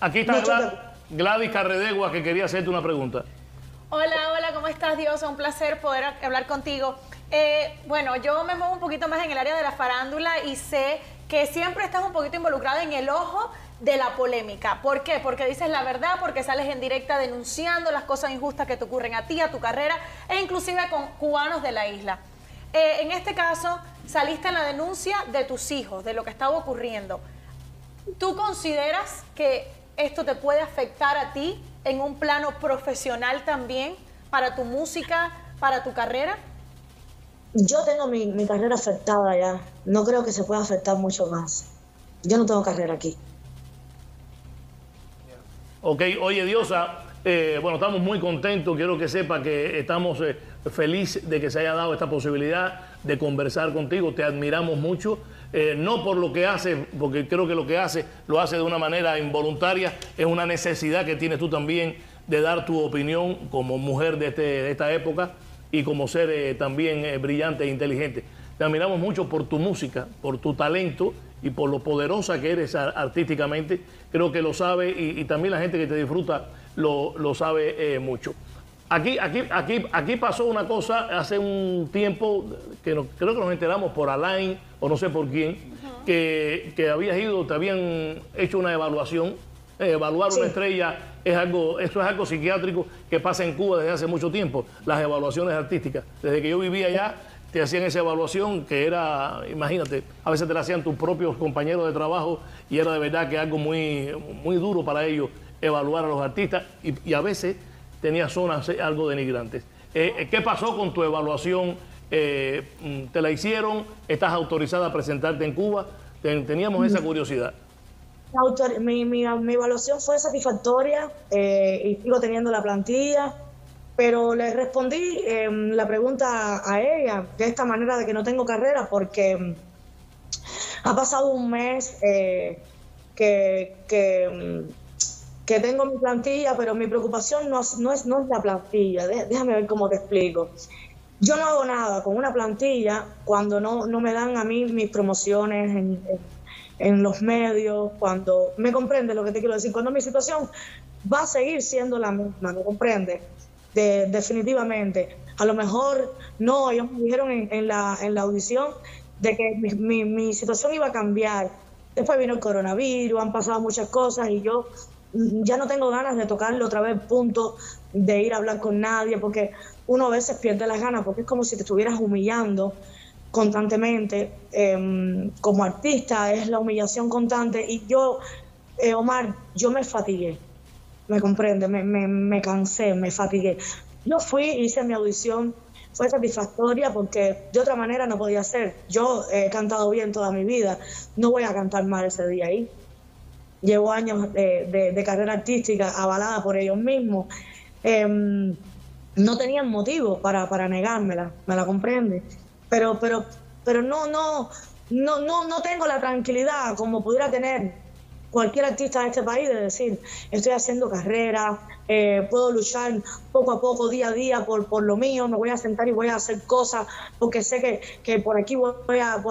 Aquí está Gladys Carredegua, que quería hacerte una pregunta. Hola, hola, ¿cómo estás, Diosa? Un placer poder hablar contigo. Bueno, yo me muevo un poquito más en el área de la farándula y sé que siempre estás un poquito involucrada en el ojo de la polémica. ¿Por qué? Porque dices la verdad, porque sales en directa denunciando las cosas injustas que te ocurren a ti, a tu carrera, e inclusive con cubanos de la isla. En este caso, saliste en la denuncia de tus hijos, de lo que estaba ocurriendo. ¿Tú consideras que esto te puede afectar a ti en un plano profesional también, para tu música, para tu carrera? Yo tengo mi carrera afectada ya. No creo que se pueda afectar mucho más. Yo no tengo carrera aquí. Ok, oye, Diosa, bueno, estamos muy contentos. Quiero que sepa que estamos felices de que se haya dado esta posibilidad de conversar contigo. Te admiramos mucho. No por lo que haces, porque creo que lo que haces lo hace de una manera involuntaria. Es una necesidad que tienes tú también de dar tu opinión como mujer de esta época y como ser también brillante e inteligente. Te admiramos mucho por tu música, por tu talento y por lo poderosa que eres artísticamente. Creo que lo sabe y también la gente que te disfruta lo sabe mucho. Aquí pasó una cosa hace un tiempo que creo que nos enteramos por Alain o no sé por quién, que habías ido, te habían hecho una evaluación. Evaluar una estrella es algo, eso es algo psiquiátrico que pasa en Cuba desde hace mucho tiempo, las evaluaciones artísticas. Desde que yo vivía allá, te hacían esa evaluación que era, imagínate, a veces te la hacían tus propios compañeros de trabajo y era de verdad que algo muy, muy duro para ellos evaluar a los artistas y a veces tenía zonas algo denigrantes. ¿Qué pasó con tu evaluación? ¿Te la hicieron? ¿Estás autorizada a presentarte en Cuba? Teníamos esa curiosidad. Mi evaluación fue satisfactoria y sigo teniendo la plantilla, pero le respondí la pregunta a ella de esta manera, de que no tengo carrera, porque ha pasado un mes que tengo mi plantilla, pero mi preocupación no es la plantilla. Déjame ver cómo te explico. Yo no hago nada con una plantilla cuando no me dan a mí mis promociones en los medios, cuando... ¿Me comprendes lo que te quiero decir? Cuando mi situación va a seguir siendo la misma, ¿me comprendes? Definitivamente. A lo mejor, no, ellos me dijeron en la audición de que mi situación iba a cambiar. Después vino el coronavirus, han pasado muchas cosas y yo ya no tengo ganas de tocarle otra vez punto, de ir a hablar con nadie, porque uno a veces pierde las ganas, porque es como si te estuvieras humillando constantemente. Como artista es la humillación constante y yo, Omar, yo me fatigué, me comprende, me cansé, me fatigué. Yo fui, hice mi audición, fue satisfactoria porque de otra manera no podía ser. Yo he cantado bien toda mi vida, no voy a cantar mal ese día ahí. Llevo años de carrera artística avalada por ellos mismos. No tenían motivo para negármela, ¿me la comprende? Pero no tengo la tranquilidad como pudiera tener cualquier artista de este país de decir, estoy haciendo carrera, puedo luchar poco a poco, día a día, por lo mío, me voy a sentar y voy a hacer cosas, porque sé que por aquí voy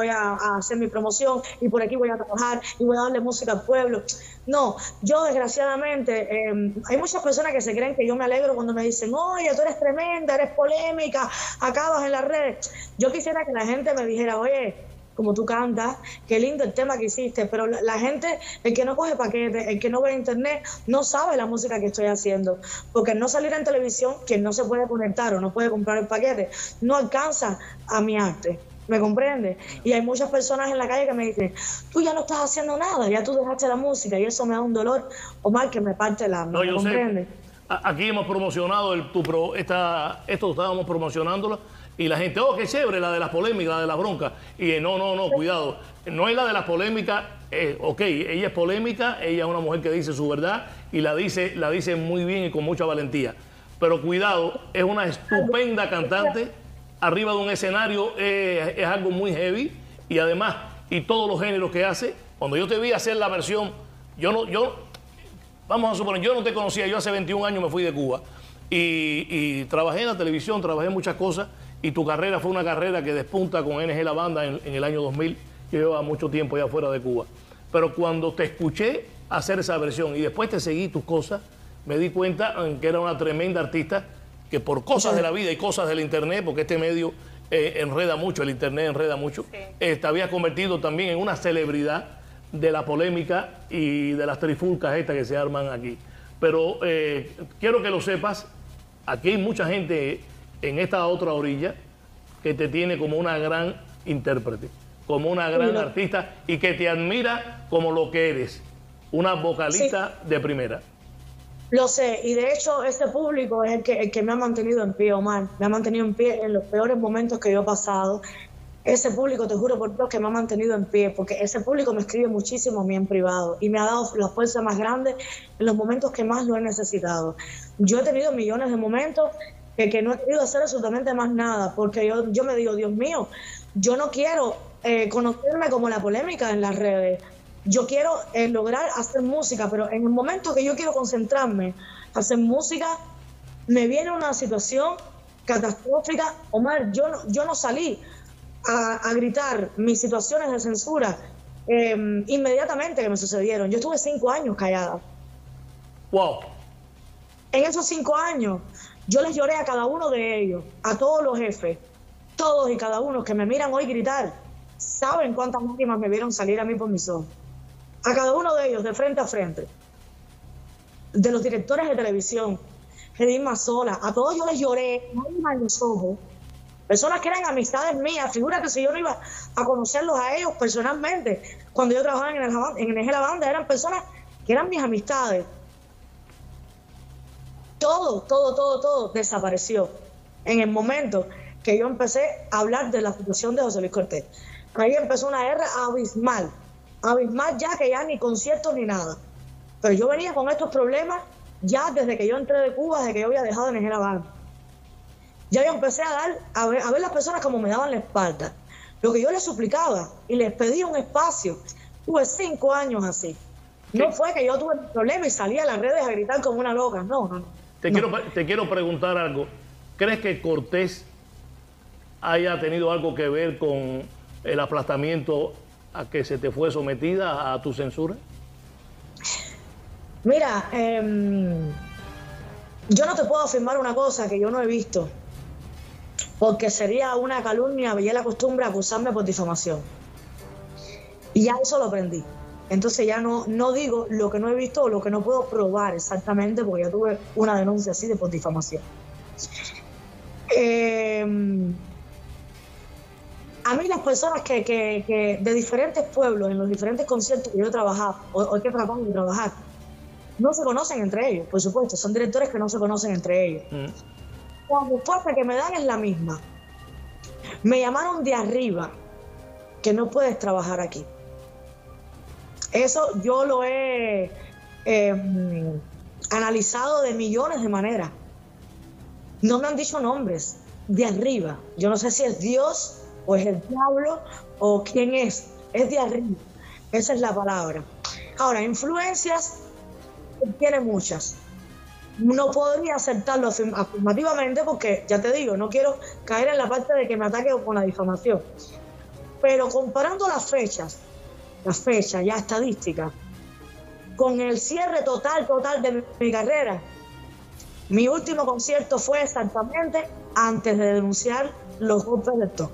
a hacer mi promoción y por aquí voy a trabajar y voy a darle música al pueblo. No, yo desgraciadamente, hay muchas personas que se creen que yo me alegro cuando me dicen, oye, tú eres tremenda, eres polémica, acabas en las redes. Yo quisiera que la gente me dijera, oye, como tú cantas, qué lindo el tema que hiciste, pero la gente, el que no coge paquete, el que no ve internet, no sabe la música que estoy haciendo, porque al no salir en televisión, quien no se puede conectar o no puede comprar el paquete, no alcanza a mi arte, ¿me comprendes? Y hay muchas personas en la calle que me dicen, tú ya no estás haciendo nada, ya tú dejaste la música, y eso me da un dolor, Omar, que me parte el alma, ¿me comprendes? Aquí hemos promocionado, esto estábamos promocionándolo, y la gente, oh, qué chévere, la de las polémicas, la de las broncas. Y no, cuidado. No es la de las polémicas, ok, ella es polémica, ella es una mujer que dice su verdad y la dice muy bien y con mucha valentía. Pero cuidado, es una estupenda cantante, arriba de un escenario es algo muy heavy y además, y todos los géneros que hace. Cuando yo te vi hacer la versión, vamos a suponer, yo no te conocía, yo hace 21 años me fui de Cuba y trabajé en la televisión, trabajé en muchas cosas. Y tu carrera fue una carrera que despunta con NG La Banda en el año 2000, que lleva mucho tiempo ya fuera de Cuba. Pero cuando te escuché hacer esa versión. Y después te seguí tus cosas, me di cuenta en que era una tremenda artista que por cosas de la vida y cosas del internet, porque este medio enreda mucho, el internet enreda mucho, sí, te habías convertido también en una celebridad de la polémica y de las trifulcas estas que se arman aquí. Pero quiero que lo sepas, aquí hay mucha gente en esta otra orilla que te tiene como una gran intérprete, como una gran artista y que te admira como lo que eres, una vocalista de primera. Lo sé, y de hecho ese público es el que me ha mantenido en pie, Omar. Me ha mantenido en pie en los peores momentos que yo he pasado. Ese público, te juro por Dios, que me ha mantenido en pie, porque ese público me escribe muchísimo a mí en privado y me ha dado la fuerza más grande en los momentos que más lo he necesitado. Yo he tenido millones de momentos que no he querido hacer absolutamente más nada, porque yo me digo, Dios mío, yo no quiero conocerme como la polémica en las redes. Yo quiero lograr hacer música, pero en el momento que yo quiero concentrarme, hacer música, me viene una situación catastrófica. Omar, yo no salí a gritar mis situaciones de censura inmediatamente que me sucedieron. Yo estuve 5 años callada. Wow. En esos 5 años, yo les lloré a cada uno de ellos, a todos los jefes, todos y cada uno que me miran hoy gritar, saben cuántas lágrimas me vieron salir a mí por mis ojos. A cada uno de ellos, de frente a frente. De los directores de televisión, Edith Mazola, a todos yo les lloré, lágrimas en los ojos. Personas que eran amistades mías, figúrate si yo no iba a conocerlos a ellos personalmente. Cuando yo trabajaba en NG La Banda, eran personas que eran mis amistades. Todo desapareció en el momento que yo empecé a hablar de la situación de José Luis Cortés. Ahí empezó una guerra abismal. Abismal ya que ya ni conciertos ni nada. Pero yo venía con estos problemas ya desde que yo entré de Cuba, desde que yo había dejado NG La Banda. Ya yo empecé a ver las personas como me daban la espalda. Lo que yo les suplicaba y les pedía un espacio. Tuve 5 años así. ¿Qué? No fue que yo tuve problemas y salí a las redes a gritar como una loca. No. Te quiero preguntar algo. ¿Crees que Cortés haya tenido algo que ver con el aplastamiento a que se te fue sometida a tu censura? Mira, yo no te puedo afirmar una cosa que yo no he visto, porque sería una calumnia y es la costumbre acusarme por difamación. Y ya eso lo aprendí. Entonces ya no digo lo que no he visto o lo que no puedo probar exactamente, porque ya tuve una denuncia así de por difamación. A mí las personas que de diferentes pueblos, en los diferentes conciertos que yo he trabajado, o que trabajo de trabajar, no se conocen entre ellos, por supuesto. Son directores que no se conocen entre ellos. La respuesta que me dan es la misma. Me llamaron de arriba, que no puedes trabajar aquí. Eso yo lo he analizado de millones de maneras. No me han dicho nombres, de arriba. Yo no sé si es Dios o es el diablo o quién es. Es de arriba. Esa es la palabra. Ahora, influencias tiene muchas. No podría aceptarlo afirmativamente porque, ya te digo, no quiero caer en la parte de que me ataque con la difamación. Pero comparando las fechas ya estadísticas, con el cierre total de mi carrera, mi último concierto fue exactamente antes de denunciar los golpes del TOC.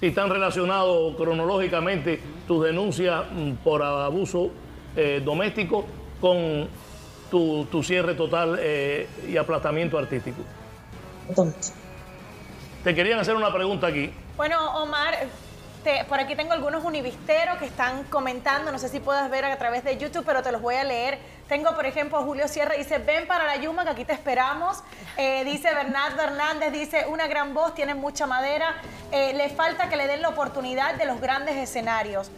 Si están relacionados cronológicamente tus denuncias por abuso doméstico con tu cierre total y aplastamiento artístico. Entonces, te querían hacer una pregunta aquí. Bueno, Omar, por aquí tengo algunos univisteros que están comentando, no sé si puedas ver a través de YouTube, pero te los voy a leer. Tengo, por ejemplo, Julio Sierra, dice, ven para la Yuma, que aquí te esperamos. Dice Bernardo Hernández, dice, una gran voz, tiene mucha madera. Le falta que le den la oportunidad de los grandes escenarios.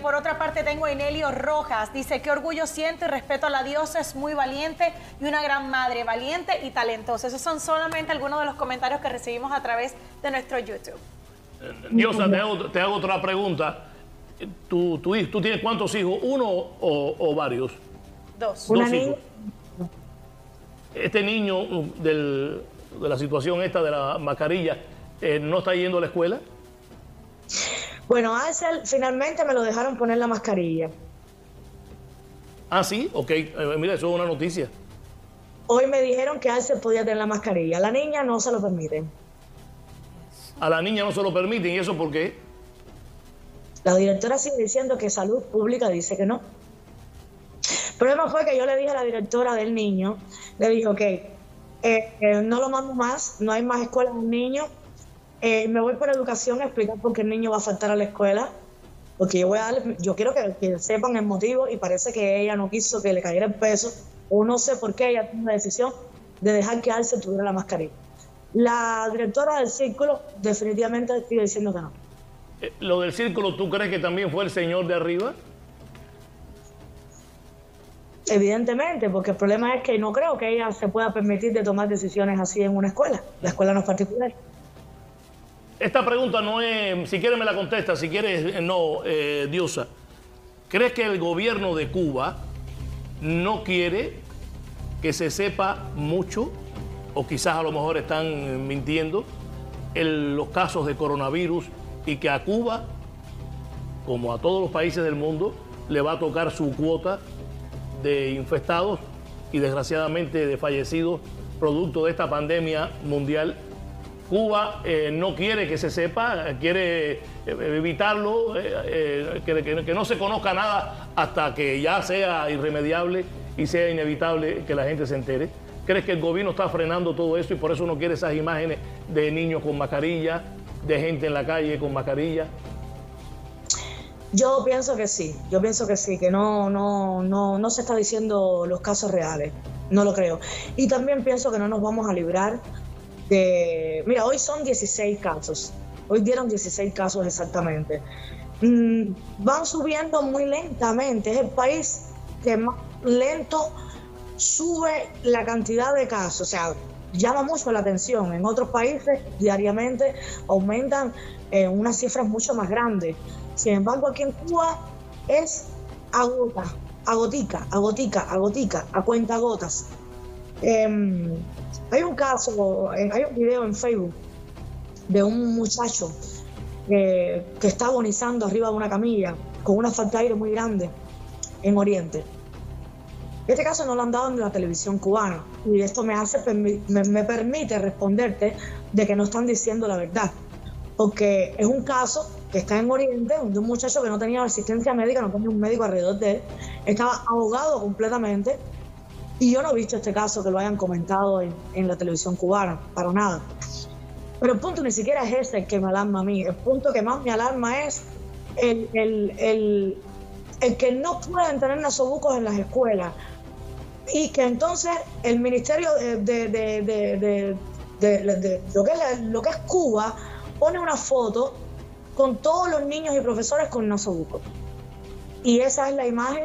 Por otra parte, tengo a Inelio Rojas, dice, qué orgullo siento y respeto a la diosa, es muy valiente y una gran madre, valiente y talentosa. Esos son solamente algunos de los comentarios que recibimos a través de nuestro YouTube. Diosa, te hago otra pregunta. ¿Tú tienes cuántos hijos? ¿Uno o varios? Dos hijos. Este niño de la situación esta de la mascarilla, ¿no está yendo a la escuela? Bueno, Arcel, finalmente me lo dejaron poner la mascarilla. Ah, sí, ok. Mira, eso es una noticia. Hoy me dijeron que Arcel podía tener la mascarilla. A la niña no se lo permiten. A la niña no se lo permiten, ¿y eso por qué? La directora sigue diciendo que Salud Pública dice que no. El problema fue que yo le dije a la directora del niño, le dije, ok, no lo mando más, no hay más escuelas de niños, me voy por educación a explicar por qué el niño va a faltar a la escuela, porque yo voy a darle, yo quiero que sepan el motivo, y parece que ella no quiso que le cayera el peso, o no sé por qué ella tomó la decisión de dejar que Arcel tuviera la mascarilla. La directora del círculo definitivamente sigue diciendo que no. ¿Lo del círculo tú crees que también fue el señor de arriba? Evidentemente, porque el problema es que no creo que ella se pueda permitir de tomar decisiones así en una escuela. La escuela no es particular. Esta pregunta no es... Si quieres me la contesta, si quieres no, Diosa. ¿Crees que el gobierno de Cuba no quiere que se sepa mucho, o quizás a lo mejor están mintiendo, en los casos de coronavirus, y que a Cuba, como a todos los países del mundo, le va a tocar su cuota de infectados y desgraciadamente de fallecidos producto de esta pandemia mundial? Cuba no quiere que se sepa, quiere evitarlo, que no se conozca nada hasta que ya sea irremediable y sea inevitable que la gente se entere. ¿Crees que el gobierno está frenando todo eso y por eso no quiere esas imágenes de niños con mascarilla, de gente en la calle con mascarilla? Yo pienso que sí, que no se está diciendo los casos reales, no lo creo. Y también pienso que no nos vamos a librar de... Mira, hoy son 16 casos, hoy dieron 16 casos exactamente. Van subiendo muy lentamente, es el país que más lento sube la cantidad de casos, o sea, llama mucho la atención. En otros países diariamente aumentan unas cifras mucho más grandes. Sin embargo, aquí en Cuba es a gotica, a cuenta gotas. Hay un caso, hay un video en Facebook de un muchacho que está agonizando arriba de una camilla con una falta de aire muy grande en Oriente. Este caso no lo han dado en la televisión cubana, y esto me permite responderte de que no están diciendo la verdad, porque es un caso que está en Oriente, de un muchacho que no tenía asistencia médica, no tenía un médico alrededor de él, estaba ahogado completamente, y yo no he visto este caso que lo hayan comentado en la televisión cubana, para nada. Pero el punto ni siquiera es ese que me alarma a mí, el punto que más me alarma es el que no pueden tener nasobucos en las escuelas, y que entonces el Ministerio de lo que es Cuba pone una foto con todos los niños y profesores con nasobucos. Y esa es la imagen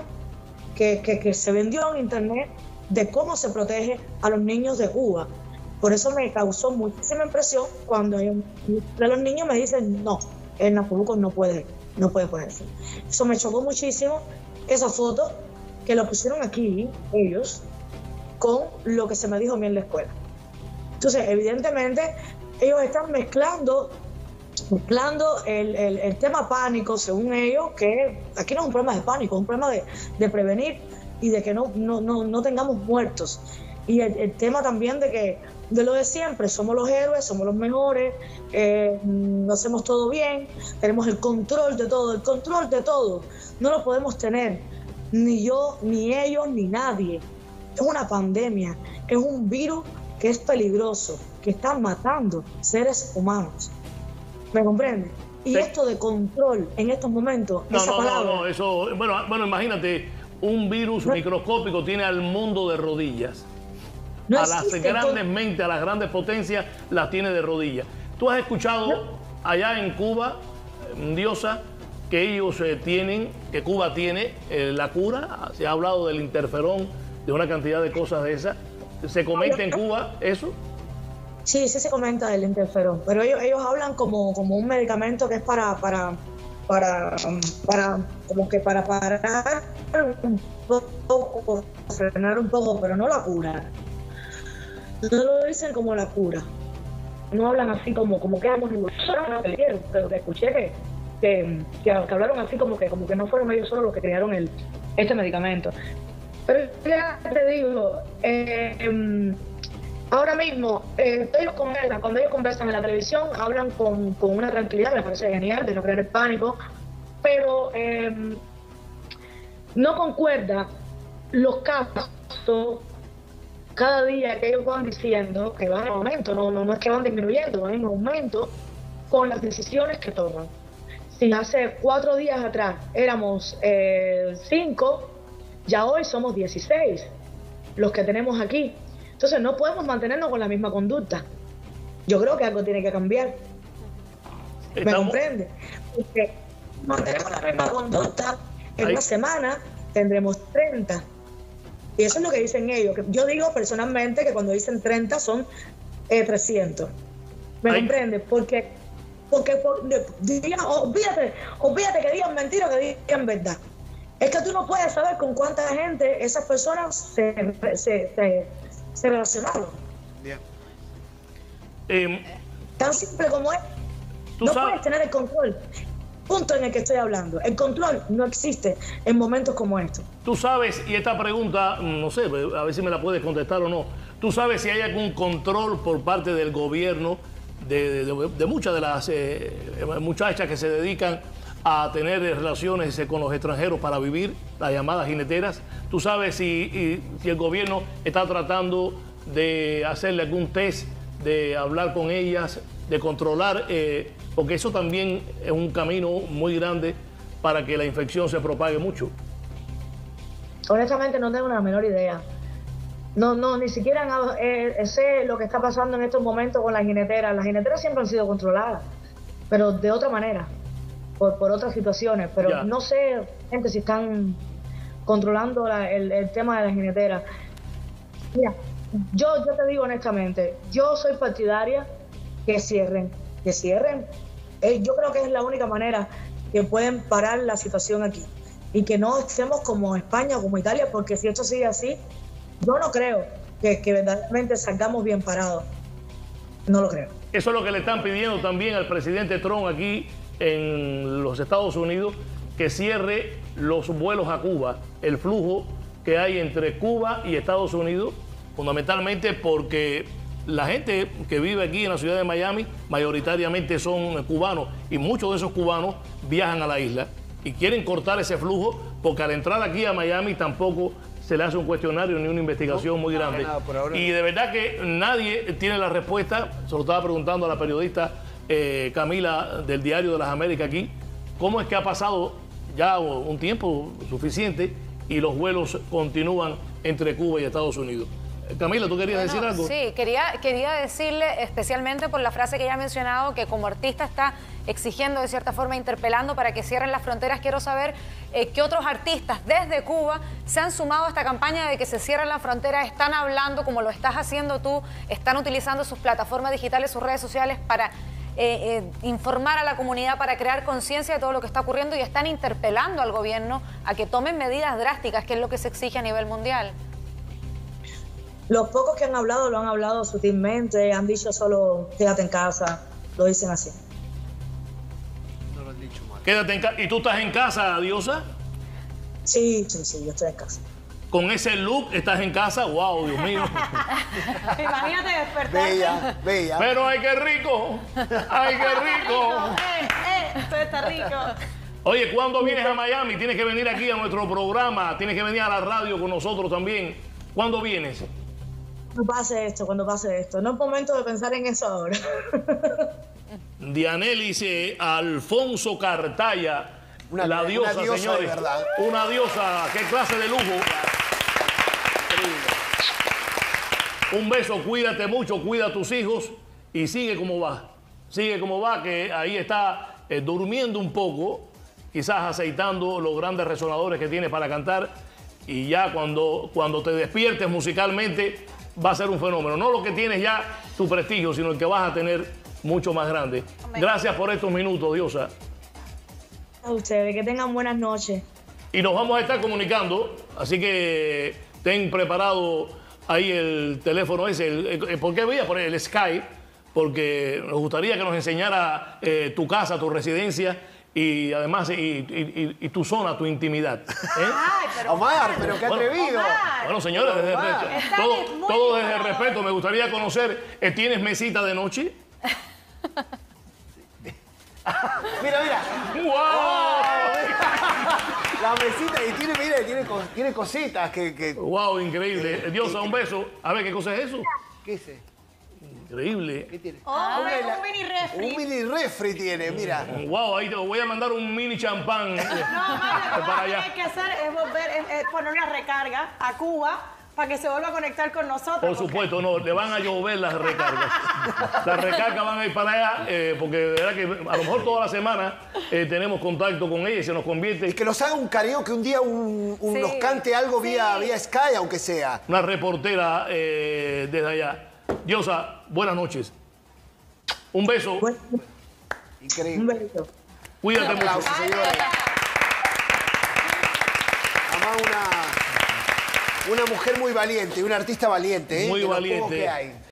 que se vendió en internet de cómo se protege a los niños de Cuba. Por eso me causó muchísima impresión cuando los niños me dicen no, el nasobuco no puede ponerse. Eso me chocó muchísimo, esa foto que lo pusieron aquí ellos con lo que se me dijo a mí en la escuela. Entonces, evidentemente, ellos están mezclando el tema pánico, según ellos, que aquí no es un problema de pánico, es un problema de prevenir y de que no tengamos muertos. Y el tema también de lo de siempre, somos los héroes, somos los mejores, lo hacemos todo bien, tenemos el control de todo. No lo podemos tener, ni yo, ni ellos, ni nadie. Es una pandemia, es un virus que es peligroso, que está matando seres humanos. ¿Me comprende? Y sí. Esto de control en estos momentos, esa palabra... Bueno, imagínate, un virus microscópico tiene al mundo de rodillas. No a las grandes mentes, a las grandes potencias, las tiene de rodillas. Tú has escuchado allá en Cuba, Diosa, que ellos tienen, que Cuba tiene la cura. Se ha hablado del interferón, de una cantidad de cosas de esas. ¿Se comenta en Cuba eso? Sí, sí se comenta del interferón, pero ellos hablan como un medicamento que es para parar un poco, frenar un poco, pero no la cura. No lo dicen como la cura. No hablan así como que ambos dijeron, pero escuché que hablaron así como que no fueron ellos solos los que crearon este medicamento. Pero ya te digo, ahora mismo, ellos conversan, cuando ellos conversan en la televisión, hablan con una tranquilidad, me parece genial, de no crear el pánico, pero no concuerda los casos cada día que ellos van diciendo que van en aumento, no es que van disminuyendo, van en aumento con las decisiones que toman. Si hace 4 días atrás éramos 5, ya hoy somos 16 los que tenemos aquí. Entonces no podemos mantenernos con la misma conducta. Yo creo que algo tiene que cambiar. ¿Me comprende? Porque mantenemos la misma conducta, en una semana tendremos 30. Y eso es lo que dicen ellos. Yo digo personalmente que cuando dicen 30 son 300. ¿Me comprende? Olvídate que digan mentira o que digan verdad. Es que tú no puedes saber con cuánta gente esas personas se relacionaron. Bien. Tan simple como es. No puedes tener el control. Punto en el que estoy hablando. El control no existe en momentos como estos. Tú sabes, y esta pregunta, no sé, a ver si me la puedes contestar o no. ¿Tú sabes si hay algún control por parte del gobierno de muchas de las muchachas que se dedican a tener relaciones con los extranjeros para vivir, las llamadas jineteras? ¿Tú sabes si el gobierno está tratando de hacerle algún test, de hablar con ellas, de controlar? Porque eso también es un camino muy grande para que la infección se propague mucho. Honestamente no tengo la menor idea. No, ni siquiera sé lo que está pasando en estos momentos con las jineteras. Las jineteras siempre han sido controladas, pero de otra manera. Por otras situaciones, pero ya. No sé gente si están controlando el tema de las jineteras. Mira, yo te digo honestamente, yo soy partidaria que cierren. Yo creo que es la única manera que pueden parar la situación aquí y que no estemos como España o como Italia, porque si esto sigue así, yo no creo que verdaderamente salgamos bien parados. No lo creo. Eso es lo que le están pidiendo también al presidente Trump aquí en los Estados Unidos, que cierre los vuelos a Cuba, el flujo que hay entre Cuba y Estados Unidos, fundamentalmente porque la gente que vive aquí en la ciudad de Miami mayoritariamente son cubanos, y muchos de esos cubanos viajan a la isla y quieren cortar ese flujo, porque al entrar aquí a Miami tampoco se le hace un cuestionario ni una investigación muy grande. Y de verdad que nadie tiene la respuesta. Se lo estaba preguntando a la periodista Camila del Diario de las Américas aquí, cómo es que ha pasado ya un tiempo suficiente y los vuelos continúan entre Cuba y Estados Unidos. Camila, ¿tú querías decir algo? Sí, quería decirle, especialmente por la frase que ya ha mencionado, que como artista está exigiendo, de cierta forma, interpelando para que cierren las fronteras. Quiero saber qué otros artistas desde Cuba se han sumado a esta campaña de que se cierren las fronteras. Están hablando, como lo estás haciendo tú, están utilizando sus plataformas digitales, sus redes sociales para informar a la comunidad, para crear conciencia de todo lo que está ocurriendo, y están interpelando al gobierno a que tomen medidas drásticas, que es lo que se exige a nivel mundial. Los pocos que han hablado lo han hablado sutilmente, han dicho solo quédate en casa, lo dicen así. No lo han dicho mal. Quédate en casa. ¿Y tú estás en casa, Diosa? Sí, yo estoy en casa. Con ese look estás en casa, wow, Dios mío. Imagínate despertarte. Bella. Pero ay, qué rico. Ay, qué rico. Esto está rico. Oye, ¿cuándo vienes a Miami? Tienes que venir aquí a nuestro programa, tienes que venir a la radio con nosotros también. ¿Cuándo vienes? Cuando pase esto. No es momento de pensar en eso ahora. Dianelis Alfonso Cartaya. La diosa, señores, de verdad. Una diosa, qué clase de lujo. Un beso, cuídate mucho, cuida a tus hijos y sigue como va, que ahí está durmiendo un poco, quizás aceitando los grandes resonadores que tiene para cantar, y ya cuando te despiertes musicalmente va a ser un fenómeno. No lo que tienes ya tu prestigio, sino el que vas a tener mucho más grande. Gracias por estos minutos, diosa. A ustedes, que tengan buenas noches. Y nos vamos a estar comunicando, así que ten preparado ahí el teléfono ese. ¿Por qué voy a poner el Skype? Porque nos gustaría que nos enseñara tu casa, tu residencia, y además y tu zona, tu intimidad. Ay, pero Omar, pero qué atrevido. Omar. Bueno, señores, desde el respeto, todo desde el respeto. Me gustaría conocer, ¿tienes mesita de noche? Mira, mira. ¡Wow! La mesita, y tiene, mira, tiene cositas que... ¡Wow! Increíble. Diosa, un beso. A ver, ¿qué cosa es eso? ¿Qué es eso? Increíble. ¿Qué tiene? Oh, un mini refri. Un mini refri tiene, mira. Wow, ahí te voy a mandar un mini champán. No, mamá, lo que hay que hacer es volver, es poner una recarga a Cuba para que se vuelva a conectar con nosotros. Por supuesto, no, le van a llover las recargas. Las recargas van a ir para allá, porque de verdad que a lo mejor toda la semana tenemos contacto con ella y se nos convierte... Y que nos haga un karaoke, un día sí, nos cante algo vía Sky, aunque sea. Una reportera desde allá. Diosa, buenas noches. Un beso. Increíble. Un beso. Cuídate mucho. Aplausos, señora. Además, una mujer muy valiente, una artista valiente. Muy valiente.